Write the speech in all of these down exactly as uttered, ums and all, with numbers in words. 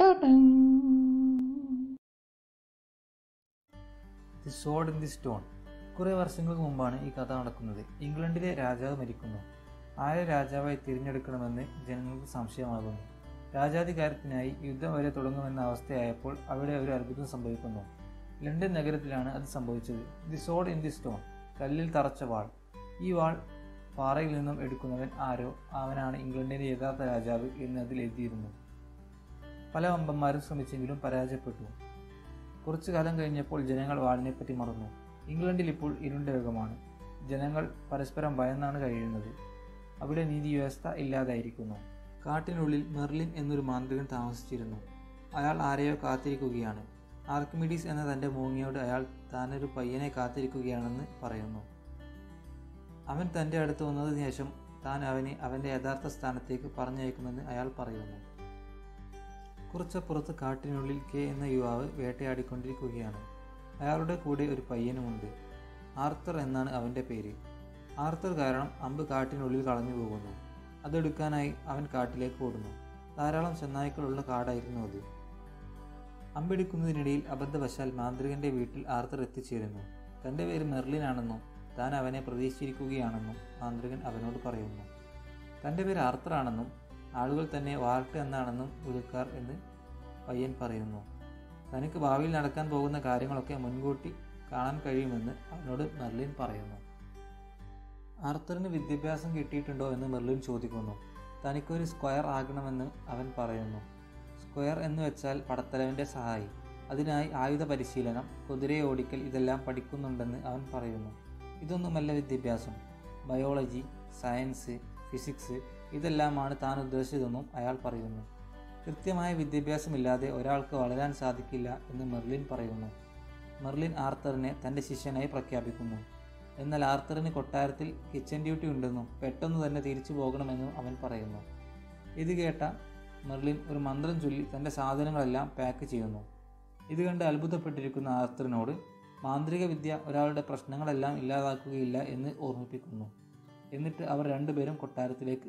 The Sword in the Stone. കുറെ വർഷങ്ങൾക്ക് മുമ്പാണ് ഈ കഥ നടക്കുന്നത്. ഇംഗ്ലണ്ടിലെ രാജാവ് മരിക്കുന്നു. ആരെ രാജാവായി തിരഞ്ഞെടുക്കണമെന്ന് ജനങ്ങൾക്ക് സംശയമാകുന്നു. രാജാധികാരത്തിനായി യുദ്ധം വരെ തുടങ്ങുമെന്ന അവസ്ഥയായപ്പോൾ അവിടെ ഒരു അത്ഭുതം സംഭവിക്കുന്നു. ലണ്ടൻ നഗരത്തിലാണ് അത് സംഭവിച്ചത്. The sword in the stone, കല്ലിൽ തറച്ച വാൾ. ഈ വാൾ പാറയിൽ നിന്നും എടുക്കുന്നവൻ ആരോ, അവനാണ് ഇംഗ്ലണ്ടിൻ്റെ യഥാർത്ഥ രാജാവ് എന്ന് അതിൽ എഴുതിയിരുന്നു. പല വമ്പന്മാരും ശ്രമിച്ചെങ്കിലും പരാജയപ്പെട്ടു. കുറച്ചു കാലം കഴിഞ്ഞപ്പോൾ ജനങ്ങൾ വാളിനെപ്പറ്റി മറന്നു. ഇംഗ്ലണ്ടിൽ ഇപ്പോൾ ഇരുണ്ട യുഗമാണ്. ജനങ്ങൾ പരസ്പരം ഭയന്നാണ് കഴിയുന്നത്. അവിടെ നീതി വ്യവസ്ഥ ഇല്ലാതായിരിക്കുന്നു. കാട്ടിനുള്ളിൽ മെർലിൻ എന്നൊരു മാന്ത്രികൻ താമസിച്ചിരുന്നു. അയാൾ ആരെയോ കാത്തിരിക്കുകയാണ്. ആർക്കിമിഡീസ് എന്ന തൻ്റെ മൂങ്ങയോട് അയാൾ താനൊരു പയ്യനെ കാത്തിരിക്കുകയാണെന്ന് പറയുന്നു. അവൻ തൻ്റെ അടുത്ത് വന്നതിന് ശേഷം താൻ അവനെ അവൻ്റെ യഥാർത്ഥ സ്ഥാനത്തേക്ക് പറഞ്ഞയക്കുമെന്ന് അയാൾ പറയുന്നു. കുറച്ചപ്പുറത്ത് കാട്ടിനുള്ളിൽ കെ എന്ന യുവാവ് വേട്ടയാടിക്കൊണ്ടിരിക്കുകയാണ്. അയാളുടെ കൂടെ ഒരു പയ്യനുമുണ്ട്. ആർത്തർ എന്നാണ് അവൻ്റെ പേര്. ആർത്തർ കാരണം അമ്പ് കാട്ടിനുള്ളിൽ കളഞ്ഞു പോകുന്നു. അതെടുക്കാനായി അവൻ കാട്ടിലേക്ക് ഓടുന്നു. ധാരാളം ചെന്നായ്ക്കളുള്ള കാടായിരുന്നു അത്. അമ്പെടുക്കുന്നതിനിടയിൽ അബദ്ധവശാൽ മാന്ത്രികൻ്റെ വീട്ടിൽ ആർത്തർ എത്തിച്ചേരുന്നു. തൻ്റെ പേര് മെർലിനാണെന്നും താൻ അവനെ പ്രതീക്ഷിച്ചിരിക്കുകയാണെന്നും മാന്ത്രികൻ അവനോട് പറയുന്നു. തൻ്റെ പേര് ആർത്തർ ആണെന്നും ആളുകൾ തന്നെ വാർട്ട് എന്നാണെന്നും ഉദക്കാർ എന്ന് പയ്യൻ പറയുന്നു. തനിക്ക് ഭാവിയിൽ നടക്കാൻ പോകുന്ന കാര്യങ്ങളൊക്കെ മുൻകൂട്ടി കാണാൻ കഴിയുമെന്ന് അവനോട് മെർലിൻ പറയുന്നു. ആർത്തറിന് വിദ്യാഭ്യാസം കിട്ടിയിട്ടുണ്ടോ എന്ന് മെർലിൻ ചോദിക്കുന്നു. തനിക്കൊരു സ്ക്വയർ ആകണമെന്ന് അവൻ പറയുന്നു. സ്ക്വയർ എന്ന് വെച്ചാൽ പടത്തലവൻ്റെ സഹായി. അതിനായി ആയുധ പരിശീലനം, കുതിരയെ ഓടിക്കൽ ഇതെല്ലാം പഠിക്കുന്നുണ്ടെന്ന് അവൻ പറയുന്നു. ഇതൊന്നുമല്ല വിദ്യാഭ്യാസം. ബയോളജി, സയൻസ്, ഫിസിക്സ് ഇതെല്ലാമാണ് താൻ ഉദ്ദേശിച്ചതെന്നും അയാൾ പറയുന്നു. കൃത്യമായ വിദ്യാഭ്യാസമില്ലാതെ ഒരാൾക്ക് വളരാൻ സാധിക്കില്ല എന്ന് മെർലിൻ പറയുന്നു. മെർലിൻ ആർത്തറിനെ തൻ്റെ ശിഷ്യനായി പ്രഖ്യാപിക്കുന്നു. എന്നാൽ ആർത്തറിന് കൊട്ടാരത്തിൽ കിച്ചൺ ഡ്യൂട്ടി ഉണ്ടെന്നും പെട്ടെന്ന് തന്നെ തിരിച്ചു പോകണമെന്നും അവൻ പറയുന്നു. ഇത് കേട്ട മെർലിൻ ഒരു മന്ത്രം ചൊല്ലി തൻ്റെ സാധനങ്ങളെല്ലാം പാക്ക് ചെയ്യുന്നു. ഇത് കണ്ട് അത്ഭുതപ്പെട്ടിരിക്കുന്ന ആർത്തറിനോട് മാന്ത്രിക വിദ്യ ഒരാളുടെ പ്രശ്നങ്ങളെല്ലാം ഇല്ലാതാക്കുകയില്ല എന്ന് ഓർമ്മിപ്പിക്കുന്നു. എന്നിട്ട് അവർ രണ്ടുപേരും കൊട്ടാരത്തിലേക്ക്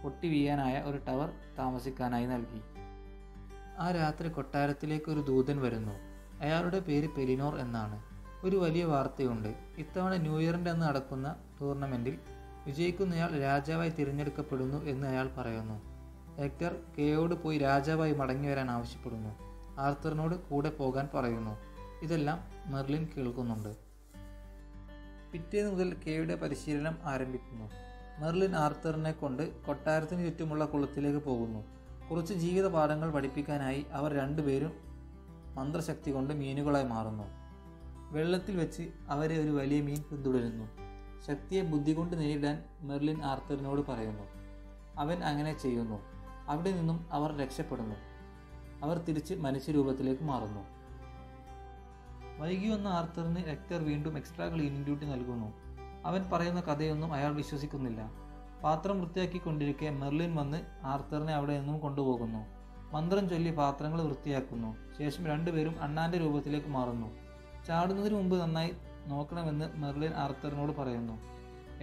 പൊട്ടി വീയാനായ ഒരു ടവർ താമസിക്കാനായി നൽകി. ആ രാത്രി കൊട്ടാരത്തിലേക്ക് ഒരു ദൂതൻ വരുന്നു. അയാളുടെ പേര് പെലിനോർ എന്നാണ്. ഒരു വലിയ വാർത്തയുണ്ട്. ഇത്തവണ ന്യൂ ഇയറിൻ്റെ അന്ന് നടക്കുന്ന ടൂർണമെൻറ്റിൽ വിജയിക്കുന്നയാൾ രാജാവായി തിരഞ്ഞെടുക്കപ്പെടുന്നു എന്ന് അയാൾ പറയുന്നു. എക്ടർ കെയോട് പോയി രാജാവായി മടങ്ങി വരാൻ ആവശ്യപ്പെടുന്നു. ആർത്തറിനോട് കൂടെ പോകാൻ പറയുന്നു. ഇതെല്ലാം മെർലിൻ കേൾക്കുന്നുണ്ട്. പിറ്റേന്ന് മുതൽ കെയുടെ പരിശീലനം ആരംഭിക്കുന്നു. മെർലിൻ ആർത്തറിനെ കൊണ്ട് കൊട്ടാരത്തിന് ചുറ്റുമുള്ള കുളത്തിലേക്ക് പോകുന്നു. കുറച്ച് ജീവിത പാഠങ്ങൾ പഠിപ്പിക്കാനായി അവർ രണ്ടുപേരും മന്ത്രശക്തി കൊണ്ട് മീനുകളായി മാറുന്നു. വെള്ളത്തിൽ വെച്ച് അവരെ ഒരു വലിയ മീൻ പിന്തുടരുന്നു. ശക്തിയെ ബുദ്ധി കൊണ്ട് നേരിടാൻ മെർലിൻ ആർത്തറിനോട് പറയുന്നു. അവൻ അങ്ങനെ ചെയ്യുന്നു. അവിടെ നിന്നും അവർ രക്ഷപ്പെടുന്നു. അവർ തിരിച്ച് മനുഷ്യരൂപത്തിലേക്ക് മാറുന്നു. വൈകി വന്ന ആർത്തറിന് എക്ടർ വീണ്ടും എക്സ്ട്രാ ക്ലീനിങ് ഡ്യൂട്ടി നൽകുന്നു. അവൻ പറയുന്ന കഥയൊന്നും അയാൾ വിശ്വസിക്കുന്നില്ല. പാത്രം വൃത്തിയാക്കിക്കൊണ്ടിരിക്കെ മെർലിൻ വന്ന് ആർത്തറിനെ അവിടെ നിന്നും കൊണ്ടുപോകുന്നു. മന്ത്രം ചൊല്ലി പാത്രങ്ങൾ വൃത്തിയാക്കുന്നു. ശേഷം രണ്ടുപേരും അണ്ണാൻ്റെ രൂപത്തിലേക്ക് മാറുന്നു. ചാടുന്നതിന് മുമ്പ് നന്നായി നോക്കണമെന്ന് മെർലിൻ ആർത്തറിനോട് പറയുന്നു.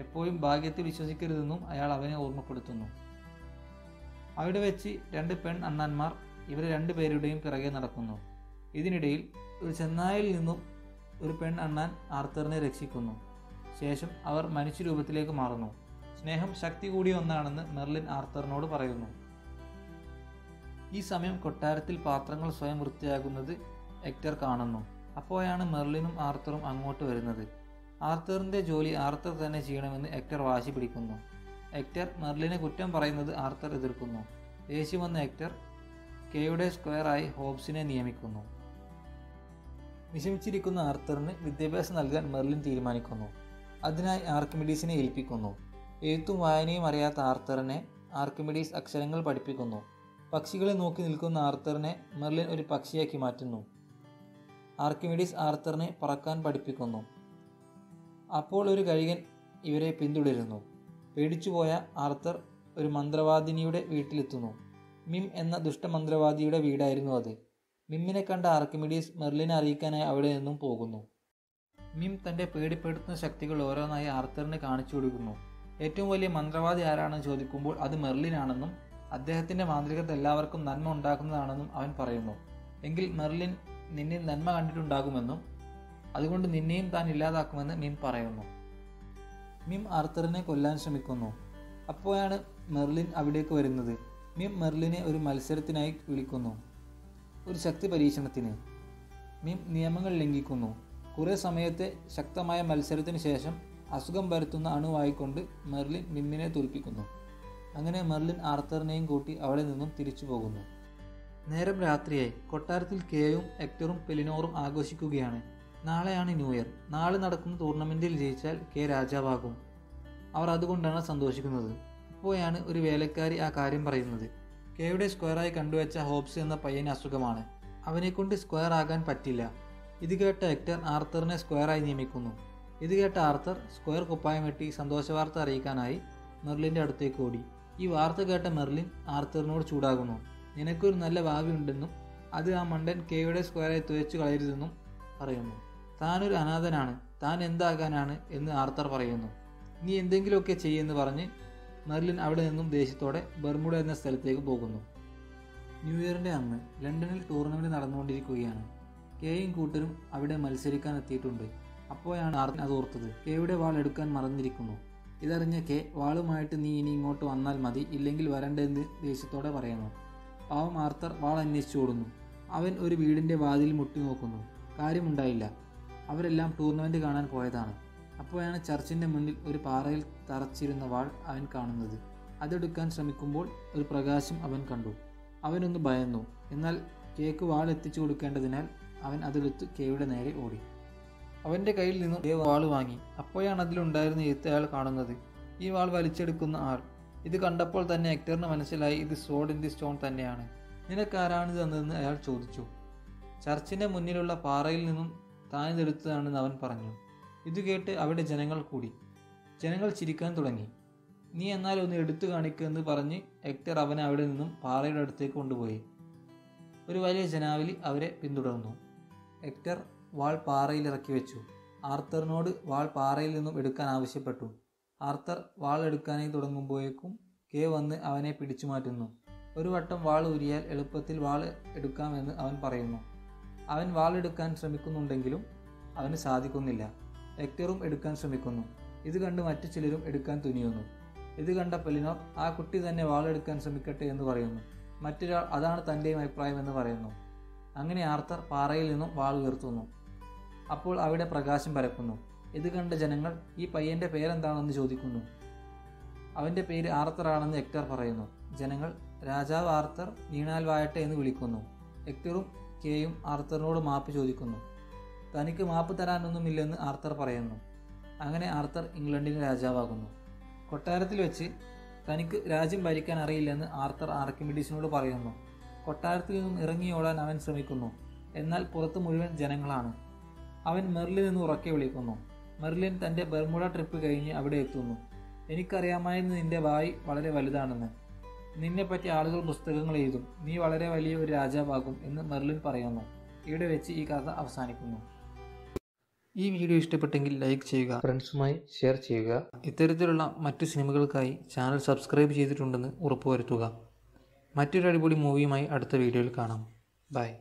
എപ്പോഴും ഭാഗ്യത്തെ വിശ്വസിക്കരുതെന്നും അയാൾ അവനെ ഓർമ്മപ്പെടുത്തുന്നു. അവിടെ വെച്ച് രണ്ട് പെൺ അണ്ണാന്മാർ ഇവരെ രണ്ടുപേരുടെയും പിറകെ നടക്കുന്നു. ഇതിനിടയിൽ ഒരു ചെന്നായിൽ നിന്നും ഒരു പെൺ അണ്ണാൻ ആർത്തറിനെ രക്ഷിക്കുന്നു. ശേഷം അവർ മനുഷ്യരൂപത്തിലേക്ക് മാറുന്നു. സ്നേഹം ശക്തി കൂടിയ ഒന്നാണെന്ന് മെർലിൻ ആർത്തറിനോട് പറയുന്നു. ഈ സമയം കൊട്ടാരത്തിൽ പാത്രങ്ങൾ സ്വയം വൃത്തിയാകുന്നത് എക്ടർ കാണുന്നു. അപ്പോഴാണ് മെർലിനും ആർത്തറും അങ്ങോട്ട് വരുന്നത്. ആർത്തറിൻ്റെ ജോലി ആർത്തർ തന്നെ ചെയ്യണമെന്ന് എക്ടർ വാശി പിടിക്കുന്നു. എക്ടർ മെർലിനെ കുറ്റം പറയുന്നത് ആർത്തർ എതിർക്കുന്നു. ദേഷ്യം വന്ന എക്ടർ കെയുടെ സ്ക്വയറായി ഹോബ്സിനെ നിയമിക്കുന്നു. വിഷമിച്ചിരിക്കുന്ന ആർത്തറിന് വിദ്യാഭ്യാസം നൽകാൻ മെർലിൻ തീരുമാനിക്കുന്നു. അതിനായി ആർക്കിമിഡീസിനെ ഏൽപ്പിക്കുന്നു. എഴുത്തും വായനയും അറിയാത്ത ആർത്തറിനെ ആർക്കിമിഡീസ് അക്ഷരങ്ങൾ പഠിപ്പിക്കുന്നു. പക്ഷികളെ നോക്കി നിൽക്കുന്ന ആർത്തറിനെ മെർലിൻ ഒരു പക്ഷിയാക്കി മാറ്റുന്നു. ആർക്കിമിഡീസ് ആർത്തറിനെ പറക്കാൻ പഠിപ്പിക്കുന്നു. അപ്പോൾ ഒരു കഴുകൻ ഇവരെ പിന്തുടരുന്നു. പേടിച്ചുപോയ ആർത്തർ ഒരു മന്ത്രവാദിനിയുടെ വീട്ടിലെത്തുന്നു. മിം എന്ന ദുഷ്ടമന്ത്രവാദിയുടെ വീടായിരുന്നു അത്. മിമ്മിനെ കണ്ട ആർക്കിമിഡീസ് മെർലിനെ അറിയിക്കാനായി അവിടെ നിന്നും പോകുന്നു. മിം തൻ്റെ പേടിപ്പെടുത്തുന്ന ശക്തികൾ ഓരോന്നായി ആർത്തറിന് കാണിച്ചു കൊടുക്കുന്നു. ഏറ്റവും വലിയ മന്ത്രവാദി ആരാണെന്ന് ചോദിക്കുമ്പോൾ അത് മെർലിനാണെന്നും അദ്ദേഹത്തിൻ്റെ മാന്ത്രികത എല്ലാവർക്കും നന്മ ഉണ്ടാക്കുന്നതാണെന്നും അവൻ പറയുന്നു. എങ്കിൽ മെർലിൻ നിന്നിൽ നന്മ കണ്ടിട്ടുണ്ടാകുമെന്നും അതുകൊണ്ട് നിന്നെയും താൻ ഇല്ലാതാക്കുമെന്ന് മിം പറയുന്നു. മിം ആർത്തറിനെ കൊല്ലാൻ ശ്രമിക്കുന്നു. അപ്പോഴാണ് മെർലിൻ അവിടേക്ക് വരുന്നത്. മിം മെർലിനെ ഒരു മത്സരത്തിനായി വിളിക്കുന്നു, ഒരു ശക്തി പരീക്ഷണത്തിന്. മിം നിയമങ്ങൾ ലംഘിക്കുന്നു. കുറേ സമയത്തെ ശക്തമായ മത്സരത്തിന് ശേഷം അസുഖം പരത്തുന്ന അണുവായിക്കൊണ്ട് മെർലിൻ മിമ്മിനെ തോൽപ്പിക്കുന്നു. അങ്ങനെ മെർലിൻ ആർത്തറിനെയും കൂട്ടി അവിടെ നിന്നും തിരിച്ചു പോകുന്നു. നേരം രാത്രിയായി. കൊട്ടാരത്തിൽ കെയും എക്ടറും പെലിനോറും ആഘോഷിക്കുകയാണ്. നാളെയാണ് ന്യൂ ഇയർ. നാളെ നടക്കുന്ന ടൂർണമെൻറ്റിൽ ജയിച്ചാൽ കെ രാജാവാകും. അവർ അതുകൊണ്ടാണ് സന്തോഷിക്കുന്നത്. അപ്പോഴാണ് ഒരു വേലക്കാരി ആ കാര്യം പറയുന്നത്. കെയുടെ സ്ക്വയറായി കണ്ടുവച്ച ഹോബ്സ് എന്ന പയ്യന് അസുഖമാണ്. അവനെക്കൊണ്ട് സ്ക്വയർ ആകാൻ പറ്റില്ല. ഇത് കേട്ട എക്ടർ ആർത്തറിനെ സ്ക്വയറായി നിയമിക്കുന്നു. ഇത് കേട്ട ആർത്തർ സ്ക്വയർ കുപ്പായം വെട്ടി സന്തോഷവാർത്ത അറിയിക്കാനായി മെർലിൻ്റെ അടുത്തേക്ക് ഓടി. ഈ വാർത്ത കേട്ട മെർലിൻ ആർത്തറിനോട് ചൂടാകുന്നു. നിനക്കൊരു നല്ല ഭാവി ഉണ്ടെന്നും അത് ആ മണ്ടൻ കെയുടെ സ്ക്വയറായി തുഴച്ചു കളയരുതെന്നും പറയുന്നു. താനൊരു അനാഥനാണ്, താൻ എന്താകാനാണ് എന്ന് ആർത്തർ പറയുന്നു. നീ എന്തെങ്കിലുമൊക്കെ ചെയ്യുമെന്ന് പറഞ്ഞ് മെർലിൻ അവിടെ നിന്നും ദേഷ്യത്തോടെ ബെർമുഡ എന്ന സ്ഥലത്തേക്ക് പോകുന്നു. ന്യൂ ഇയറിൻ്റെ അന്ന് ലണ്ടനിൽ ടൂർണമെൻറ്റ് നടന്നുകൊണ്ടിരിക്കുകയാണ്. കെയും കൂട്ടരും അവിടെ മത്സരിക്കാൻ എത്തിയിട്ടുണ്ട്. അപ്പോഴാണ് ആർത്തർ അത് ഓർത്തത്. കെയുടെ വാൾ എടുക്കാൻ മറന്നിരിക്കുന്നു. ഇതറിഞ്ഞ കെ വാളുമായിട്ട് നീ ഇനി ഇങ്ങോട്ട് വന്നാൽ മതി, ഇല്ലെങ്കിൽ വരണ്ടെന്ന് ദേഷ്യത്തോടെ പറയുന്നു. പാവം ആർത്തർ വാൾ അന്വേഷിച്ചു ഓടുന്നു. അവൻ ഒരു വീടിൻ്റെ വാതിൽ മുട്ടി നോക്കുന്നു. കാര്യമുണ്ടായില്ല. അവരെല്ലാം ടൂർണമെൻറ്റ് കാണാൻ പോയതാണ്. അപ്പോഴാണ് ചർച്ചിൻ്റെ മുന്നിൽ ഒരു പാറയിൽ തറച്ചിരുന്ന വാൾ അവൻ കാണുന്നത്. അതെടുക്കാൻ ശ്രമിക്കുമ്പോൾ ഒരു പ്രകാശം അവൻ കണ്ടു. അവനൊന്ന് ഭയന്നു. എന്നാൽ കെയ്ക്ക് വാൾ എത്തിച്ചു കൊടുക്കേണ്ടതിനാൽ അവൻ അതെടുത്ത് കെയുടെ നേരെ ഓടി. അവൻ്റെ കയ്യിൽ നിന്നും കെ വാൾ വാങ്ങി. അപ്പോഴാണ് അതിലുണ്ടായിരുന്ന എഴുത്തയാൾ കാണുന്നത്, ഈ വാൾ വലിച്ചെടുക്കുന്ന ആൾ. ഇത് കണ്ടപ്പോൾ തന്നെ എക്ടറിന് മനസ്സിലായി ഇത് സോഡ് ഇൻ ദി സ്റ്റോൺ തന്നെയാണ്. നിനക്കാരാണ് ഇത് തന്നതെന്ന് അയാൾ ചോദിച്ചു. ചർച്ചിൻ്റെ മുന്നിലുള്ള പാറയിൽ നിന്നും താനിതെടുത്തതാണെന്ന് അവൻ പറഞ്ഞു. ഇത് കേട്ട് അവിടെ ജനങ്ങൾ കൂടി. ജനങ്ങൾ ചിരിക്കാൻ തുടങ്ങി. നീ എന്നാൽ ഒന്ന് എടുത്തു കാണിക്കുമെന്ന് പറഞ്ഞ് എക്ടർ അവനെ അവിടെ നിന്നും പാറയുടെ അടുത്തേക്ക് കൊണ്ടുപോയി. ഒരു വലിയ ജനാവലി അവരെ പിന്തുടർന്നു. എക്ടർ വാൾ പാറയിൽ ഇറക്കി വെച്ചു. ആർത്തറിനോട് വാൾ പാറയിൽ നിന്നും എടുക്കാൻ ആവശ്യപ്പെട്ടു. ആർത്തർ വാൾ എടുക്കാനായി തുടങ്ങുമ്പോഴേക്കും കെ വന്ന് അവനെ പിടിച്ചു മാറ്റുന്നു. ഒരു വട്ടം വാൾ ഊരിയാൽ എളുപ്പത്തിൽ വാൾ എടുക്കാമെന്ന് അവൻ പറയുന്നു. അവൻ വാളെടുക്കാൻ ശ്രമിക്കുന്നുണ്ടെങ്കിലും അവന് സാധിക്കുന്നില്ല. എക്ടറും എടുക്കാൻ ശ്രമിക്കുന്നു. ഇത് കണ്ട് മറ്റു ചിലരും എടുക്കാൻ തുനിയുന്നു. ഇത് കണ്ട പെലിനോർ ആ കുട്ടി തന്നെ വാളെടുക്കാൻ ശ്രമിക്കട്ടെ എന്ന് പറയുന്നു. മറ്റൊരാൾ അതാണ് തൻ്റെയും അഭിപ്രായം എന്ന് പറയുന്നു. അങ്ങനെ ആർത്തർ പാറയിൽ നിന്നും വാൾ ഉയർത്തുന്നു. അപ്പോൾ അവിടെ പ്രകാശം പരക്കുന്നു. ഇത് കണ്ട ജനങ്ങൾ ഈ പയ്യൻ്റെ പേരെന്താണെന്ന് ചോദിക്കുന്നു. അവൻ്റെ പേര് ആർത്തർ ആണെന്ന് എക്ടർ പറയുന്നു. ജനങ്ങൾ രാജാവ് ആർത്തർ നീണാൽ വാഴട്ടെ എന്ന് വിളിക്കുന്നു. എക്ടറും കെയും ആർത്തറിനോട് മാപ്പ് ചോദിക്കുന്നു. തനിക്ക് മാപ്പ് തരാനൊന്നുമില്ലെന്ന് ആർത്തർ പറയുന്നു. അങ്ങനെ ആർത്തർ ഇംഗ്ലണ്ടിൻ്റെ രാജാവാകുന്നു. കൊട്ടാരത്തിൽ വെച്ച് തനിക്ക് രാജ്യം ഭരിക്കാൻ അറിയില്ലെന്ന് ആർത്തർ ആർക്കിമിഡീസിനോട് പറയുന്നു. കൊട്ടാരത്തിൽ നിന്നും ഇറങ്ങിയോടാൻ അവൻ ശ്രമിക്കുന്നു. എന്നാൽ പുറത്ത് മുഴുവൻ ജനങ്ങളാണ്. അവൻ മെർലിൻ എന്ന് ഉറക്കെ വിളിക്കുന്നു. മെർലിൻ തൻ്റെ ബെർമുഡ ട്രിപ്പ് കഴിഞ്ഞ് അവിടെ എത്തുന്നു. എനിക്കറിയാമായിരുന്നു നിൻ്റെ ഭാവി വളരെ വലുതാണെന്ന്. നിന്നെപ്പറ്റി ആളുകൾ പുസ്തകങ്ങൾ എഴുതും. നീ വളരെ വലിയ ഒരു രാജാവാകും എന്ന് മെർലിൻ പറയുന്നു. ഇവിടെ വെച്ച് ഈ കഥ അവസാനിക്കുന്നു. ഈ വീഡിയോ ഇഷ്ടപ്പെട്ടെങ്കിൽ ലൈക്ക് ചെയ്യുക, ഫ്രണ്ട്സുമായി ഷെയർ ചെയ്യുക. ഇത്തരത്തിലുള്ള മറ്റു സിനിമകൾക്കായി ചാനൽ സബ്സ്ക്രൈബ് ചെയ്തിട്ടുണ്ടെന്ന് ഉറപ്പുവരുത്തുക. മറ്റൊരു അടിപൊളി മൂവിയുമായി അടുത്ത വീഡിയോയിൽ കാണാം. ബൈ.